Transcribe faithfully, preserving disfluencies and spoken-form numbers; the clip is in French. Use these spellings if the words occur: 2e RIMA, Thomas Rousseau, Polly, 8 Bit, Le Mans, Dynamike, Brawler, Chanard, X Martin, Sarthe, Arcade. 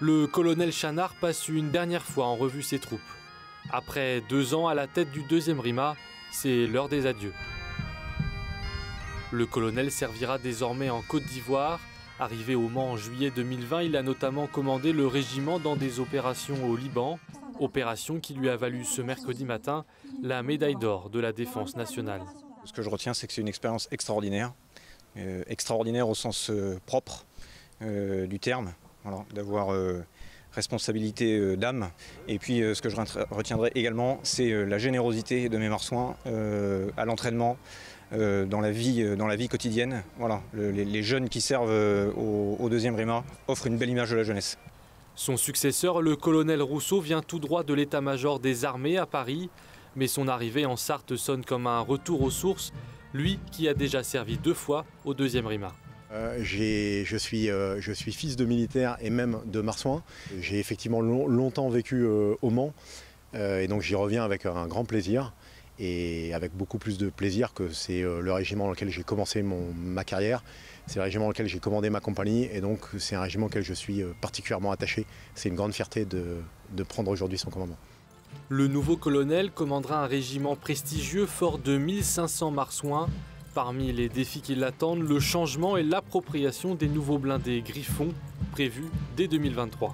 le colonel Chanard passe une dernière fois en revue ses troupes. Après deux ans à la tête du deuxième RIMA, c'est l'heure des adieux. Le colonel servira désormais en Côte d'Ivoire. Arrivé au Mans en juillet deux mille vingt, il a notamment commandé le régiment dans des opérations au Liban, opération qui lui a valu ce mercredi matin la médaille d'or de la Défense nationale. Ce que je retiens, c'est que c'est une expérience extraordinaire, euh, extraordinaire au sens euh, propre euh, du terme, voilà, d'avoir euh, responsabilité euh, d'âme. Et puis euh, ce que je retiendrai également, c'est euh, la générosité de mes marsouins euh, à l'entraînement, Euh, dans, la vie, euh, dans la vie quotidienne. Voilà, le, les, les jeunes qui servent euh, au, au deuxième RIMA offrent une belle image de la jeunesse. Son successeur, le colonel Rousseau, vient tout droit de l'état-major des armées à Paris, mais son arrivée en Sarthe sonne comme un retour aux sources, lui qui a déjà servi deux fois au deuxième RIMA. Euh, je, suis, euh, je suis fils de militaire et même de marsouin. J'ai effectivement long, longtemps vécu euh, au Mans, euh, et donc j'y reviens avec un grand plaisir. Et avec beaucoup plus de plaisir que c'est le régiment dans lequel j'ai commencé mon, ma carrière, c'est le régiment dans lequel j'ai commandé ma compagnie, et donc c'est un régiment auquel je suis particulièrement attaché. C'est une grande fierté de, de prendre aujourd'hui son commandement. Le nouveau colonel commandera un régiment prestigieux fort de mille cinq cents marsouins. Parmi les défis qui l'attendent, le changement et l'appropriation des nouveaux blindés Griffon prévus dès deux mille vingt-trois.